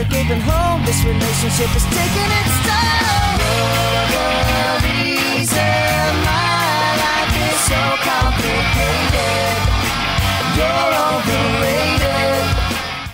are giving home. This relationship is taking its toll. You're the reason my life is so complicated. You're overrated.